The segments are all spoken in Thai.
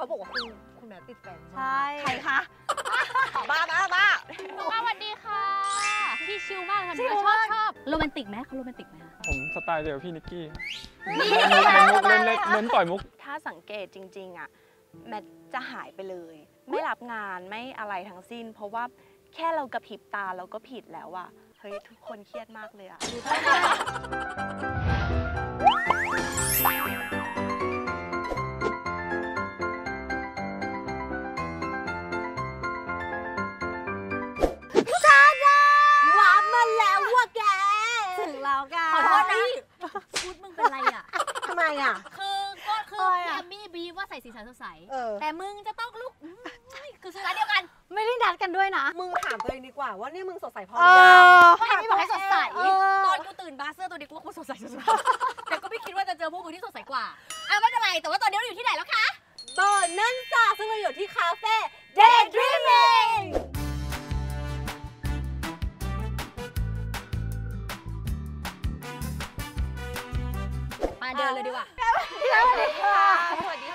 เขาบอกว่าคุณแม่ติดแฟนใช่ใครคะบ้าสวัสดีค่ะพี่ชิวมากค่ะชอบโรแมนติกไหมเขาโรแมนติกไหมคะผมสไตล์เดียวพี่นิกกี้เน้นต่อยมุกถ้าสังเกตจริงๆอ่ะแมทจะหายไปเลยไม่รับงานไม่อะไรทั้งสิ้นเพราะว่าแค่เรากระพริบตาเราก็ผิดแล้วอ่ะเฮ้ยทุกคนเครียดมากเลยอ่ะสีสันสดใสแต่มึงจะต้องลุกคือร้านเดียวกันไม่ได้นัดกันด้วยนะมึงถามตัวเองดีกว่าว่านี่มึงสดใสพอหรือยังเพราะไม่บอกให้สดใสตอนกูตื่นบาร์เซอร์ตัวเด็กกูว่ากูสดใสสุดๆแต่ก็ไม่คิดว่าจะเจอพวกมึงที่สดใสกว่าอ่ะไม่เป็นไรแต่ว่าตอนนี้เราอยู่ที่ไหนแล้วคะเบอร์นั่นจ้าซึ่งเราอยู่ที่คาเฟ่ Daydreamingเดินเลยดีกว่าสวัสดีค่ะ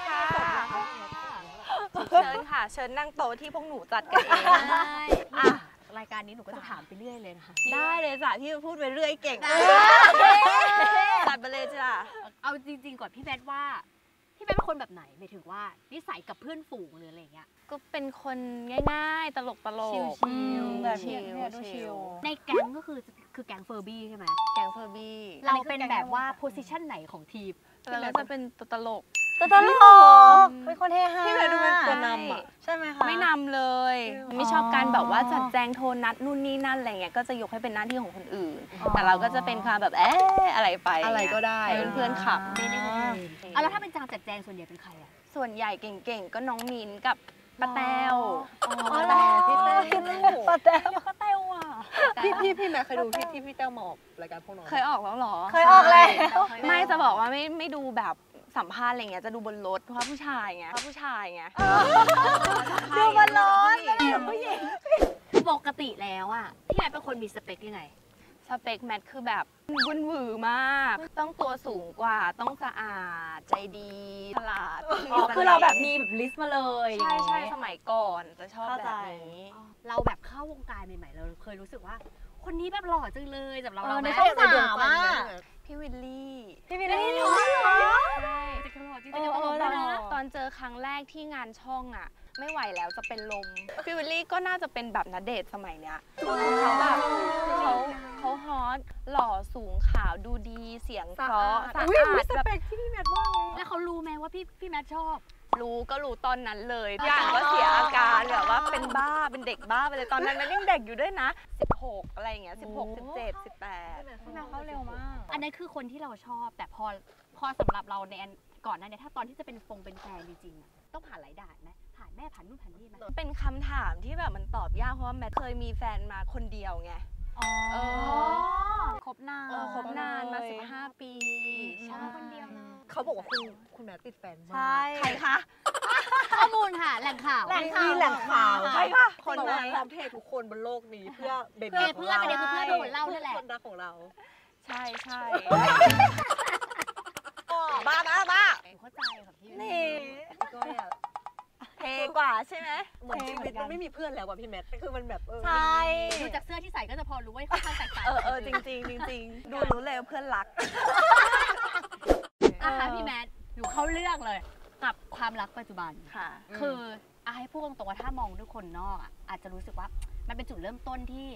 เชิญค่ะเชิญนั่งโต๊ะที่พวกหนูจัดกันเองรายการนี้หนูก็จะถามไปเรื่อยเลยนะคะได้เลยจ้ะที่พูดไปเรื่อยเก่งตัดไปเลยจ้ะเอาจริงๆก่อนพี่แมทว่าพี่แมทเป็นคนแบบไหนหมายถึงว่านิสัยกับเพื่อนฝูงหรืออะไรเงี้ยก็เป็นคนง่ายๆตลกชิลในแก๊งก็คือแก๊งเฟอร์บี้ใช่ไหมแก๊งเฟอร์บี้เราเป็นแบบว่าโพสิชันไหนของทีมเราจะเป็นตัวตลกเป็นคนเฮฮาที่เราดูเป็นตัวนำอ่ะใช่ไหมคะไม่นำเลยไม่ชอบการแบบว่าจัดแจงโทนนัดนู่นนี่นั่นอะไรเงี้ยก็จะยกให้เป็นหน้าที่ของคนอื่นแต่เราก็จะเป็นความแบบอะไรไปอะไรก็ได้เป็นเพื่อนขับแล้วถ้าเป็นจางจัดแจงส่วนใหญ่เป็นใครอ่ะส่วนใหญ่เก่งๆก็น้องมินกับป้าแต้วป้าแต้วอ่ะพี่แม่เคยดูที่พี่แต้วมาออกรายการพวกน้องเคยออกแล้วหรอเคยออกเลยไม่จะบอกว่าไม่ดูแบบสัมภาษณ์อะไรเงี้ยจะดูบนรถเพราะผู้ชายไงดูบนรถผู้หญิงปกติแล้วอ่ะพี่แมทเป็นคนมีสเปคยังไงสเปคแมทคือแบบวุ้นหวือมากต้องตัวสูงกว่าต้องสะอาดใจดีฉลาดคือเราแบบมีแบบลิสต์มาเลยใช่สมัยก่อนจะชอบแบบนี้เราแบบเข้าวงการใหม่ๆเราเคยรู้สึกว่าคนนี้แบบหล่อจังเลยแบบเราไม่ใช่แบบเดิมมากพี่วิลลี่หล่อใช่แต่เขาหล่อจริงๆตอนเจอครั้งแรกที่งานช่องอ่ะไม่ไหวแล้วจะเป็นลมพี่วิลลี่ก็น่าจะเป็นแบบณเดชน์สมัยเนี้ยเขาแบบเขาฮอตหล่อสูงขาวดูดีเสียงเพราะสะอาดแบบที่พี่แมทมากเลยแล้วเขารู้ไหมว่าพี่แมทชอบก็รู้ตอนนั้นเลยอย่างก็เสียอาการแบบว่าเป็นบ้าเป็นเด็กบ้าไปเลยตอนนั้นมันยังเด็กอยู่ด้วยนะ16อะไรอย่างเงี้ย16 17 18พี่แมทเขาเร็วมากอันนั้นคือคนที่เราชอบแต่พอสำหรับเราในก่อนหน้านี้ถ้าตอนที่จะเป็นแฟนจริงๆต้องผ่านหลายด่านไหมผ่านแม่ผ่านนู่นผ่านนี่ไหมเป็นคำถามที่แบบมันตอบยากเพราะว่าแมทเคยมีแฟนมาคนเดียวไงคบนานมา15 ปีชอบคนเดียวนะเขาบอกว่าคุณแมทติดแฟนมากใช่ใครคะข้อมูลค่ะแหล่งข่าวใครคะคนไหนพร้อมเททุกคนบนโลกนี้เพื่อเพื่อนของเราเนี่ยแหละคนรักของเราใช่บ้าเข้าใจค่ะพี่นี่ก็แบบเทกว่าใช่ไหมเหมือนชีวิตมันไม่มีเพื่อนแล้วว่ะพี่แมทคือมันแบบใช่ดูจากเสื้อที่ใส่ก็จะพอรู้ว่าเขาแตกต่างจริงดูรู้เลยเพื่อนรักนะคะพี่แมทอยู่เข้าเรื่องเลยกับความรักปัจจุบันค่ะคือให้พูดตรงๆว่าถ้ามองด้วยคนนอกอาจจะรู้สึกว่ามันเป็นจุดเริ่มต้นที่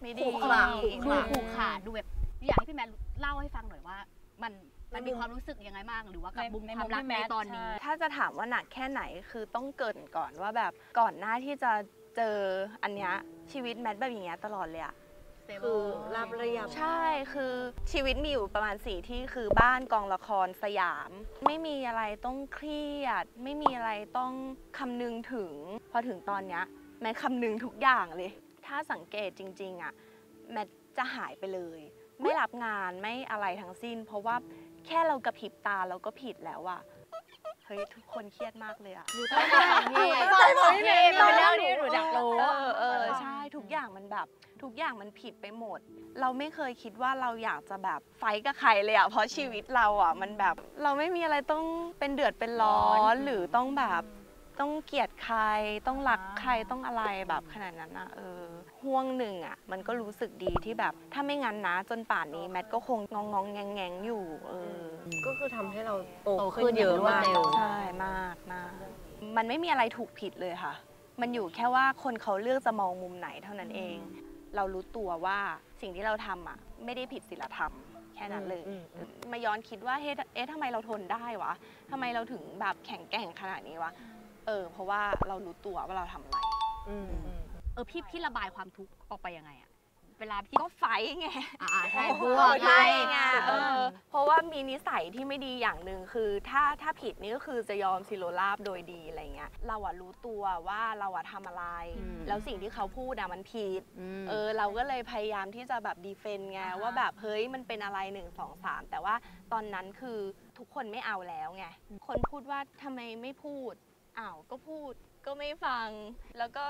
ไม่ดีดูแบบอยากให้พี่แมทเล่าให้ฟังหน่อยว่ามันมีความรู้สึกยังไงบ้างหรือว่ากับมุมความรักในตอนนี้ถ้าจะถามว่าหนักแค่ไหนคือต้องเกิดก่อนว่าแบบก่อนหน้าที่จะเจออันเนี้ยชีวิตแมทแบบอย่างเงี้ยตลอดเลยอะคือรับเรียบใช่คือชีวิตมีอยู่ประมาณ4ที่คือบ้านกองละครสยามไม่มีอะไรต้องเครียดไม่มีอะไรต้องคำนึงถึงพอถึงตอนเนี้ยแมทคำนึงทุกอย่างเลยถ้าสังเกตจริงๆอะแมทจะหายไปเลยไม่รับงานไม่อะไรทั้งสิ้นเพราะว่าแค่เรากระพริบตาเราก็ผิดแล้วอะเฮ้ยทุกคนเครียดมากเลยอะหนูต้องถามพี่เป็นเรื่องนี้หนูอยากรู้ใช่ทุกอย่างมันผิดไปหมดเราไม่เคยคิดว่าเราอยากจะแบบไฟท์กับใครเลยอะเพราะชีวิตเราอะมันแบบเราไม่มีอะไรต้องเป็นเดือดเป็นร้อนหรือต้องแบบ ต้องเกลียดใครต้องรักใครต้องอะไรแบบขนาดนั้นนะห่วงหนึ่งอ่ะมันก็รู้สึกดีที่แบบถ้าไม่งั้นนะจนป่านนี้แมทก็คงงองๆแงงๆอยู่ก็คือทำให้เราโตขึ้นเยอะมากใช่มากนะมันไม่มีอะไรถูกผิดเลยค่ะมันอยู่แค่ว่าคนเขาเลือกจะมองมุมไหนเท่านั้นเองเรารู้ตัวว่าสิ่งที่เราทำอ่ะไม่ได้ผิดศีลธรรมแค่นั้นเลยมาย้อนคิดว่าเอ๊ะทำไมเราทนได้วะทำไมเราถึงแบบแข็งแกร่งขนาดนี้วะเพราะว่าเรารู้ตัวว่าเราทำอะไรพี่ระบายความทุกข์ออกไปยังไงอะเวลาพี่ก็ไฟไงใช่พูดใช่ไงเพราะว่ามีนิสัยที่ไม่ดีอย่างหนึ่งคือถ้าผิดนี่ก็คือจะยอมสิโรราบโดยดีอะไรเงี้ยเราอะรู้ตัวว่าเราอะทำอะไรแล้วสิ่งที่เขาพูดอะมันผิดเราก็เลยพยายามที่จะแบบดีเฟนไงว่าแบบเฮ้ยมันเป็นอะไร1 2 3แต่ว่าตอนนั้นคือทุกคนไม่เอาแล้วไงคนพูดว่าทำไมไม่พูดอ้าวก็พูดก็ไม่ฟังแล้วก็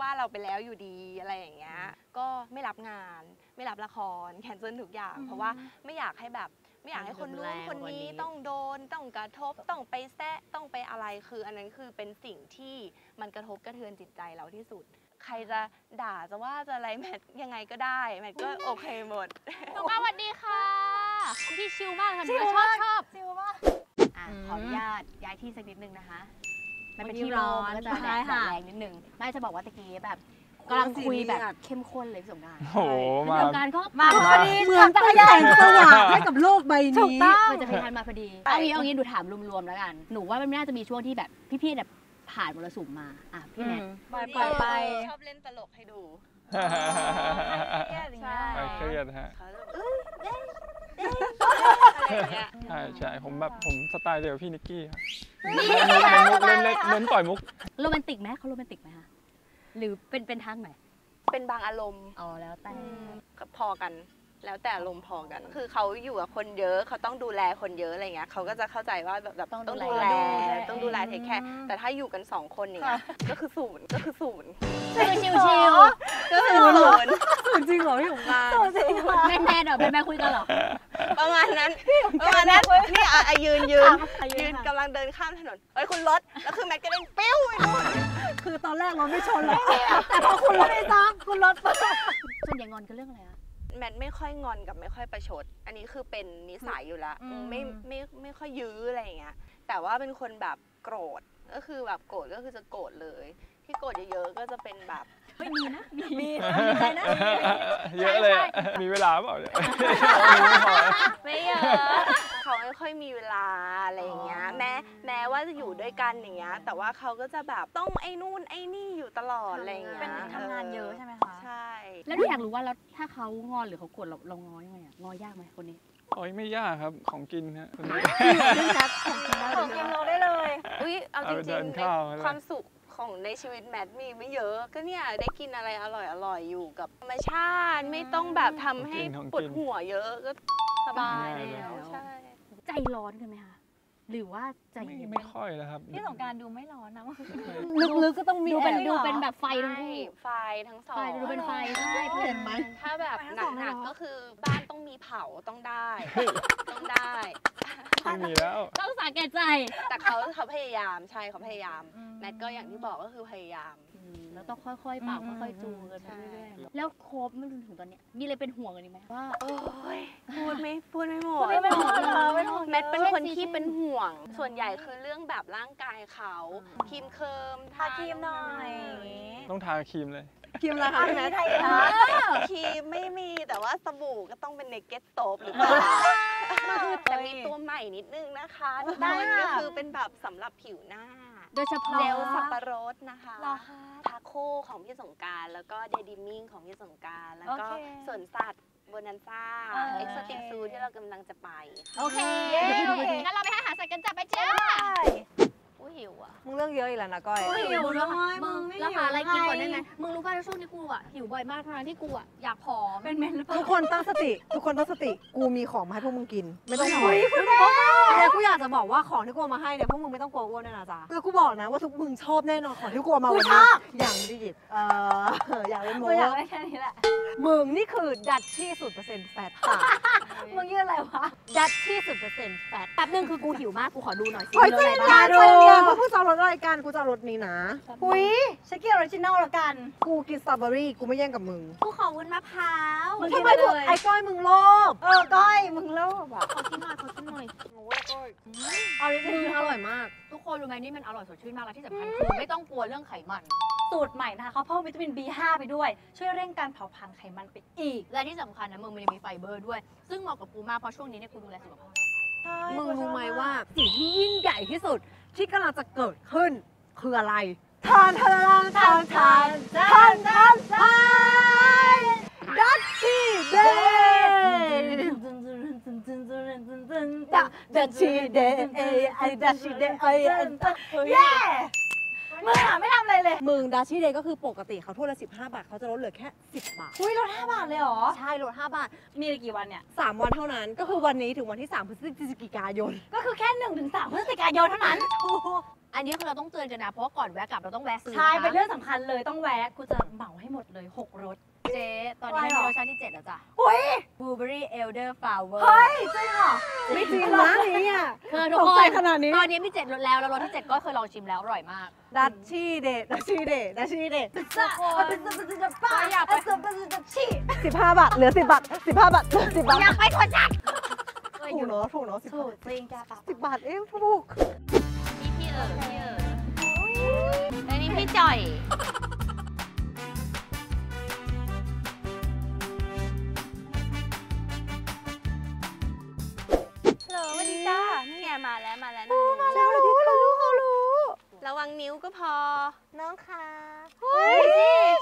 ว่าเราไปแล้วอยู่ดีอะไรอย่างเงี้ยก็ไม่รับงานไม่รับละครแคนเซิลทุกอย่างเพราะว่าไม่อยากให้แบบไม่อยากให้คนนู้นคนนี้ต้องโดนต้องกระทบต้องไปแซะต้องไปอะไรคืออันนั้นคือเป็นสิ่งที่มันกระทบกระเทือนจิตใจเราที่สุดใครจะด่าจะว่าจะอะไรแมทยังไงก็ได้แมทก็โอเคหมดสวัสดีค่ะพี่ชิลมากค่ะชอบชิลมากขออนุญาตย้ายที่สักนิดนึงนะคะมันเป็นที่ร้อนจะแรงนิดนึงไม่จะบอกว่าตะกี้แบบกำลังคุยแบบเข้มข้นเลยสงกรานต์โอ้มาสงกรานต์ก็มาพอดีเหมือนตะแยงสว่างให้กับโลกใบนี้มันจะไปทันมาพอดีเอางี้ดูถามรวมๆแล้วกันหนูว่ามันน่าจะมีช่วงที่แบบพี่ๆแบบผ่านมรสุมมาอ่ะพี่แนทไปชอบเล่นตลกให้ดูเครียดฮะใช่ผมสไตล์เดียวพี่นิกกี้ครับเล่นต่อยมุกโรแมนติกไหมเขาโรแมนติกไหมคะหรือเป็นทางไหนเป็นบางอารมณ์อ๋อแล้วแต่พอกันแล้วแต่อารมณ์พอกันคือเขาอยู่กับคนเยอะเขาต้องดูแลคนเยอะอะไรเงี้ยเขาก็จะเข้าใจว่าแบบต้องดูแลเทคแคร์แต่ถ้าอยู่กัน2คนอย่างเงี้ยก็คือศูนย์ชิวก็คือศูนย์จริงเหรอพี่หงกาแม่เดี๋ยวแม่คุยกันเหรอประมาณนั้นนี่ยืนกำลังเดินข้ามถนนเฮ้ยคุณรถแล้วคือแมทก็เด้งปิ้วไปนู่นคือตอนแรกเราไม่ชนหรอกแต่พอคุณรถไม่ซ้ำคุณรถปุ๊บส่วนใหญ่งอนกันเรื่องอะไรอะแมทไม่ค่อยงอนกับไม่ค่อยประชดอันนี้คือเป็นนิสัยอยู่แล้วไม่ค่อยยื้ออะไรอย่างเงี้ยแต่ว่าเป็นคนแบบโกรธก็คือแบบโกรธก็คือจะโกรธเลยที่โกรธเยอะๆก็จะเป็นแบบมีนะใครนะเยอะเลยมีเวลาเปล่าเนี่ยไม่เยอะเขาไม่ค่อยมีเวลาอะไรอย่างเงี้ยแม้ว่าจะอยู่ด้วยกันอย่างเงี้ยแต่ว่าเขาก็จะแบบต้องไอ้นู่นไอ้นี่อยู่ตลอดอะไรอย่างเงี้ยเป็นทำงานเยอะใช่ไหมคะใช่แล้วหนูอยากรู้ว่าแล้วถ้าเขางอนหรือเขาโกรธเราง้อยังไงง้อยากไหมคนนี้อ๋อไม่ยากครับของกินฮะของกินเราได้เลยอุ้ยเอาจริงๆความสุขของในชีวิตแมทมีไม่เยอะก็เนี่ยได้กินอะไรอร่อยอยู่กับธรรมชาติไม่ต้องแบบทำให้ปวดหัวเยอะก็สบายแล้วใช่ใจร้อนกันไหมคะหรือว่าใจไม่ค่อยแล้วครับที่สงกรานต์ดูไม่ร้อนนะลึกๆก็ต้องมีดูเป็นแบบไฟทั้งคู่ไฟทั้งสองดูเป็นไฟใช่เห็นไหมถ้าแบบหนักๆก็คือบ้านต้องมีเผาต้องได้ไม่มีแล้วต้องสาแก่ใจแต่เขาพยายามใช่เขาพยายามแมทก็อย่างที่บอกก็คือพยายามแล้วต้องค่อยๆปรับค่อยๆจูงกันไปเรื่อยๆแล้วครบไม่รู้ถึงตอนเนี้ยมีอะไรเป็นห่วงกันไหมว่าโอ๊ยพูดไม่หมดแมทเป็นคนที่เป็นห่วงส่วนใหญ่คือเรื่องแบบร่างกายเขาครีมเคิมทาครีมหน่อยต้องทาครีมเลยครีมราคาแมทครีมไม่มีแต่ว่าสบู่ก็ต้องเป็นเนกเก็ตโตบหรือเปล่าแต่มีตัวใหม่นิดนึงนะคะได้ก็คือเป็นแบบสำหรับผิวหน้าโดยเฉพาะเจลสับปะรดนะคะทาโค่ของพี่สงกรานต์แล้วก็เดดิมิ่งของพี่สงกรานต์แล้วก็สวนสัตว์โบนันซ่าเอ็กซ์ติกซูที่เรากำลังจะไปโอเคงั้นเราไปหาสัตว์กันจับไปเจ้าอู้หิวอ่ะมึงเรื่องเยอะอีกแล้วนะก้อยหิวเลยมึงแล้วหาอะไรกินก่อนได้ไหมมึงรู้ป่ะช่วงนี้กูอ่ะหิวบ่อยมากทั้งนั้นที่กูอ่ะอยากผอมเป็นเมนหรือเปล่าทุกคนตั้งสติกูมีของมาให้พวกมึงกินไม่ต้องห่วงแต่กูอยากจะบอกว่าของที่กูมาให้เนี่ยพวกมึงไม่ต้องกลัวอ้วนแน่นะจ๊ะคือกูบอกนะว่าทุกมึงชอบแน่นอนของที่กูมาวันนี้อย่างดิจิตอย่างเล่นโม้อยากได้แค่นี้แหละมึงนี่คือดัชชี่ 0% แฟต มึงยืดอะไรวะยัดที่ 10% แฟตแป๊บนึงคือกูหิวมากกูขอดูหน่อยสิมีรสอะไรบ้างดูเพราะผู้สาวรสอะไรกันกูจะรสนี้นะอุ้ยฉันกินออริจินอลละกันกูกินสตรอเบอรี่กูไม่แย่งกับมึงกูขอวุ้นมะพร้าวมึงทำไมถูกไอ้ก้อยมึงโลภก้อยมึงโลภอ่ะขอกินหน่อยขอกินหน่อยออริจินอลอร่อยมากทุกคนรู้ไหมนี่มันอร่อยสดชื่นมากและที่สำคัญคือไม่ต้องกลัวเรื่องไขมันสูตรใหม่นะคะเขาเพิ่มวิตามิน B5 ไปด้วยช่วยเร่งการเผาผลาญไขมันไปอีกและที่สำคัญนะมึงมันยังมีไฟเบอร์ด้วยซึ่งเหมาะกับกูมากเพราะช่วงนี้เนี่ยกูดูแลสุขภาพมึงรู้ไหมว่าสิ่งที่ยิ่งใหญ่ที่สุดที่กำลังจะเกิดขึ้นคืออะไรทานทานทานทานทานทานทานดัชชี่เดย์ดัชชี่เดย์ไอดัชชี่เดย์ไอเย้มึงไม่ทำอะไรเลยมึงดัชชี่เดย์ก็คือปกติเขาทั่วละ15 บาทเขาจะลดเหลือแค่10 บาทอุ้ยลด5 บาทเลยหรอใช่ลด5 บาทมีกี่วันเนี่ย3 วันเท่านั้นก็คือวันนี้ถึงวันที่3 พฤศจิกายนก็คือแค่1 ถึง 3 พฤศจิกายนเท่านั้นอันนี้คือเราต้องเตือนกันนะเพราะก่อนแวะกลับเราต้องแวะซื้อใช่เป็นเรื่องสำคัญเลยต้องแวะกูจะเหมาให้หมดเลย6 รสเจ๊ตอนนี้มีรสชาติที่7แล้วจ้ะอุ้ยบลูเบอรี่เอลเดอร์ฟลาวเวอร์เฮ้ยจริงเหรอไม่จริงนะนี่อ่ะตกใจขนาดนี้ตอนนี้มี7 รสแล้วแล้วรสที่7ก็เคยลองชิมแล้วอร่อยมากดัชชี่เดย์ดัชชี่เดย์ดัชชี่เดย์ป้าอยากไปดัชชี่15 บาทเหลือ10 บาท15 บาทเหลือ10 บาทอยากไปขอจัดถูกเนาะถูกเนาะ10 บาทเองถูกอันนี้พี่จ่อยเหรอวันนี้จ้านี่ไงมาแล้วมาแล้วมาแล้วเลยพี่เขารู้เขารู้ระวังนิ้วก็พอน้องค่ะเฮ้ย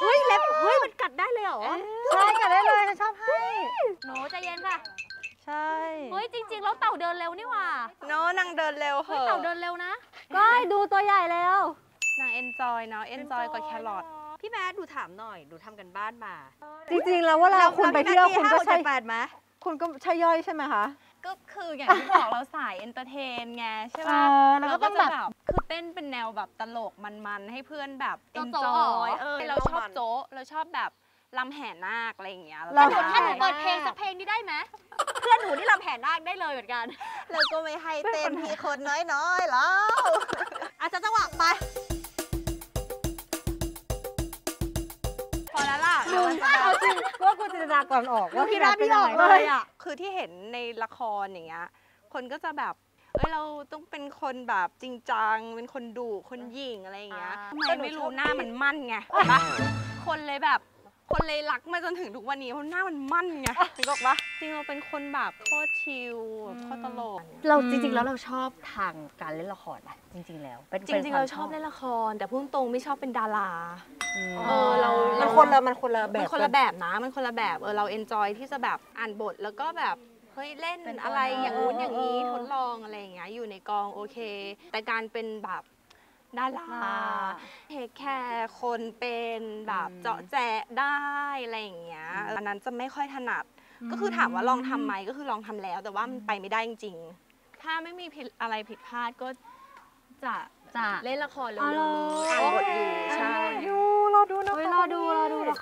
เฮ้ยเล็บเฮ้ยมันกัดได้เลยเหรอใช่กัดได้เลยชอบให้หนูใจเย็นค่ะใช่เฮ้ยจริงๆแล้วเต่าเดินเร็วนี่หว่าเนาะนางเดินเร็วเหรอเต่าเดินเร็วนะก้อยดูตัวใหญ่แล้วนางเอนจอยเนาะเอนจอยกับแครอทพี่แมทดูถามหน่อยดูทำกันบ้านมาจริงๆแล้วว่าเราคุณไปเที่ยวคุณก็ใช่แปดไหมคุณก็ใช่ย่อยใช่ไหมคะก็คืออย่างที่บอกเราสายเอนเตอร์เทนไงใช่ไหมแล้วก็แบบคือเต้นเป็นแนวแบบตลกมันๆให้เพื่อนแบบเอนจอยเราชอบโจ๊ะเราชอบแบบลำแห่นาคอะไรอย่างเงี้ยเราถ้าหนูเปิดเพลงสักเพลงนี้ได้ไหมเพื่อนหนูที่ลำแห่นาคได้เลยเหมือนกันแล้วก็ไม่ให้เต้นพี่คนน้อยๆแล้วอาจจะจังหวะไปพอแล้วล่ะเอาจริงว่ากูจินตนาการออกว่าพี่รักพี่ออกเลยอ่ะคือที่เห็นในละครอย่างเงี้ยคนก็จะแบบเราต้องเป็นคนแบบจริงจังเป็นคนดุคนหยิ่งอะไรอย่างเงี้ยแต่ไม่รู้หน้ามันมั่นไงคนเลยแบบคนเลยรักมาจนถึงทุกวันนี้เพราะหน้ามันมั่นไงนึกออกปะจริงเราเป็นคนแบบโคตรชิลโคตรตลกเราจริงๆแล้วเราชอบทางการเล่นละครนะจริงๆแล้วจริงๆเราชอบเล่นละครแต่พูดตรงไม่ชอบเป็นดาราเราคนละแบบนะมันคนละแบบเราเอนจอยที่จะแบบอ่านบทแล้วก็แบบเฮ้ยเล่นอะไรอย่างนู้นอย่างนี้ทดลองอะไรอย่างเงี้ยอยู่ในกองโอเคแต่การเป็นแบบดาราเทคแคร์คนเป็นแบบเจาะแจะได้อะไรอย่างเงี้ยอันนั้นจะไม่ค่อยถนัดก็คือถามว่าลองทำไหมก็คือลองทำแล้วแต่ว่ามันไปไม่ได้จริงๆถ้าไม่มีอะไรผิดพลาดก็จะเล่นละครเลยอ่านบทอยู่ใช่รอดูละ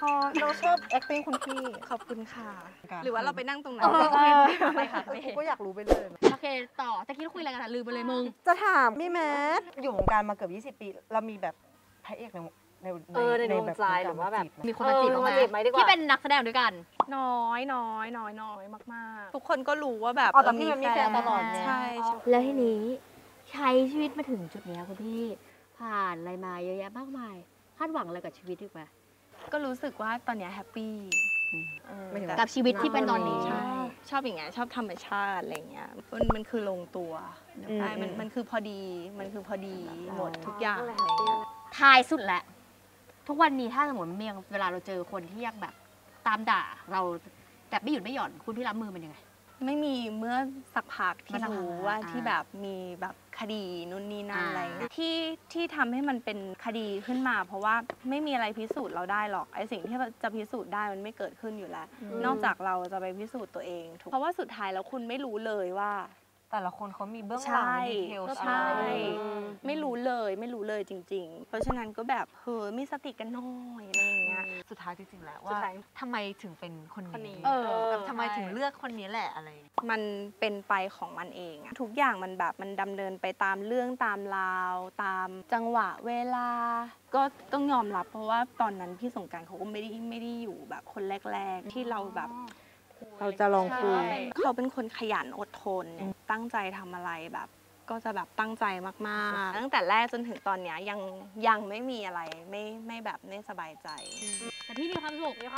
ครเราชอบ acting คุณพี่ขอบคุณค่ะหรือว่าเราไปนั่งตรงไหนไม่ค่ะก็อยากรู้ไปเลยโอเคต่อตะกี้เราคุยอะไรกันลืมไปเลยมึงจะถามพี่แมทอยู่วงการมาเกือบ20 ปีเรามีแบบพระเอกในวงใจหรือว่าแบบมีคนมาจีบไหมที่เป็นนักแสดงด้วยกันน้อยมากๆทุกคนก็รู้ว่าแบบแต่พี่มีแฟนตลอดใช่แล้วทีนี้ใช้ชีวิตมาถึงจุดนี้คุณพี่ผ่านอะไรมาเยอะแยะมากมายคาดหวังอะไรกับชีวิตถูกไหมก็รู้สึกว่าตอนนี้แฮปปี้กับชีวิตที่เป็นตอนนี้ชอบอย่างเงี้ยชอบธรรมชาติอะไรเงี้ยมันคือลงตัวใช่มันคือพอดีหมดทุกอย่างอะไรเงี้ยท้ายสุดแหละทุกวันนี้ถ้าสมมติเวลาเราเจอคนที่ยังแบบตามด่าเราแบบไม่หยุดไม่หย่อนคุณพี่รับมือมันยังไงไม่มีเมื่อสักพักที่รู้ว่าที่แบบมีแบบคดีนู่นนี่นั่นอะไรที่ทำให้มันเป็นคดีขึ้นมาเพราะว่าไม่มีอะไรพิสูจน์เราได้หรอกไอสิ่งที่จะพิสูจน์ได้มันไม่เกิดขึ้นอยู่แล้วนอกจากเราจะไปพิสูจน์ตัวเองเพราะว่าสุดท้ายแล้วคุณไม่รู้เลยว่า แต่ละคนเขามีเบื้องหลังดีเทลใช่ไม่รู้เลยจริงๆเพราะฉะนั้นก็แบบเฮ้ยมีสติกันหน่อยอะไรอย่างเงี้ยสุดท้ายจริงๆแล้วว่าทำไมถึงเป็นคนนี้ทำไมถึงเลือกคนนี้แหละอะไรมันเป็นไปของมันเองทุกอย่างมันแบบมันดำเนินไปตามเรื่องตามราวตามจังหวะเวลาก็ต้องยอมรับเพราะว่าตอนนั้นพี่สงกรานต์เขาก็ไม่ได้อยู่แบบคนแรกๆที่เราแบบเราจะลองคุยเขาเป็นคนขยันอดทนตั้งใจทำอะไรแบบก็จะแบบตั้งใจมากๆตั้งแต่แรกจนถึงตอนนี้ยังไม่มีอะไรไม่แบบไม่สบายใจแต่พี่มีความสุขเลย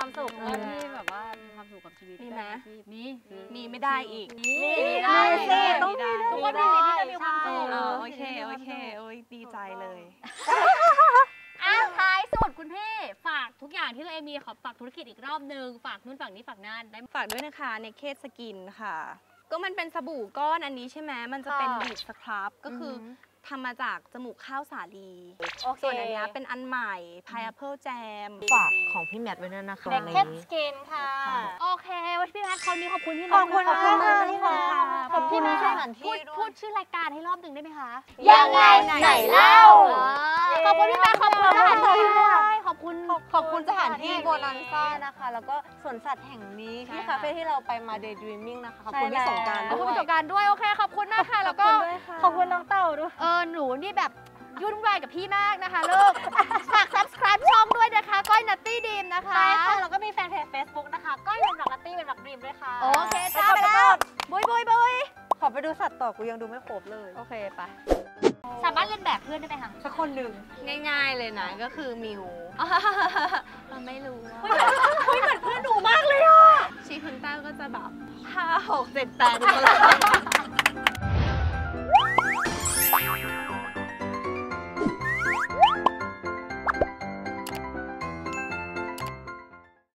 ที่แบบว่ามีความสุขกับชีวิตนี่นะมีไม่ได้อีกนี่ได้สิต้องมีทุกวันนี้ที่จะมีความสุขโอเคโอ้ยดีใจเลยท้ายสุดคุณพี่ฝากทุกอย่างที่เรามีขอฝากธุรกิจอีกรอบหนึ่งฝากนู่นฝากนี้ฝากนั่นได้ฝากด้วยนะคะในเคสสกินค่ะก็มันเป็นสบู่ก้อนอันนี้ใช่ไหมมันจะเป็นบีบสครับก็คือทำมาจากจมูกข้าวสาลีส่วนอันนี้เป็นอันใหม่ Pineapple Jam ฝากของพี่แมทไว้ด้วยนะคะในเคสสกินค่ะโอเควันพี่แมทคราวนี้ขอบคุณพี่แมทขอบคุณมากค่ะขอบคุณนะพูดชื่อรายการให้รอบหนึ่งได้ไหมคะยังไงไหนเล่าขอบคุณพี่แมทขอบคุณสถานที่ขอบคุณสถานที่โบนันซ่านะคะแล้วก็สวนสัตว์แห่งนี้ที่คาเฟ่ที่เราไปมา Daydreaming นะคะขอบคุณพี่สงกรานต์ด้วยโอเคขอบคุณนะคะแล้วก็ขอบคุณน้องเต่าด้วยหนูนี่แบบยุ่นวายกับพี่มากนะคะลูกฝาก subscribe ช่องด้วยนะคะก้อยนัตตี้ดีมนะคะใช่ค่ะแล้วก็มีแฟนเพจ Facebook นะคะก้อยเป็นหลักนัตตี้เป็นหลักดีมด้วยค่ะโอเคจ้าไปแล้วบุยขอไปดูสัตว์ต่อกูยังดูไม่ครบเลยโอเคไปสามารถเล่นแบบเพื่อนได้ไหมคะสักคนหนึ่งง่ายๆเลยนะก็คือมิวเราไม่รู้เหมือนเพื่อนหนูมากเลยอ่ะชีคุณต้าก็จะแบบ5 6 7 8